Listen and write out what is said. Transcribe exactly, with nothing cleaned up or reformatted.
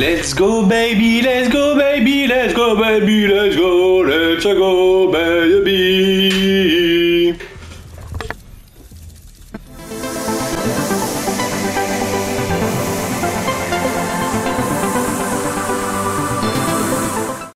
Let's go, baby, let's go, baby, let's go, baby, let's go, let's go, baby.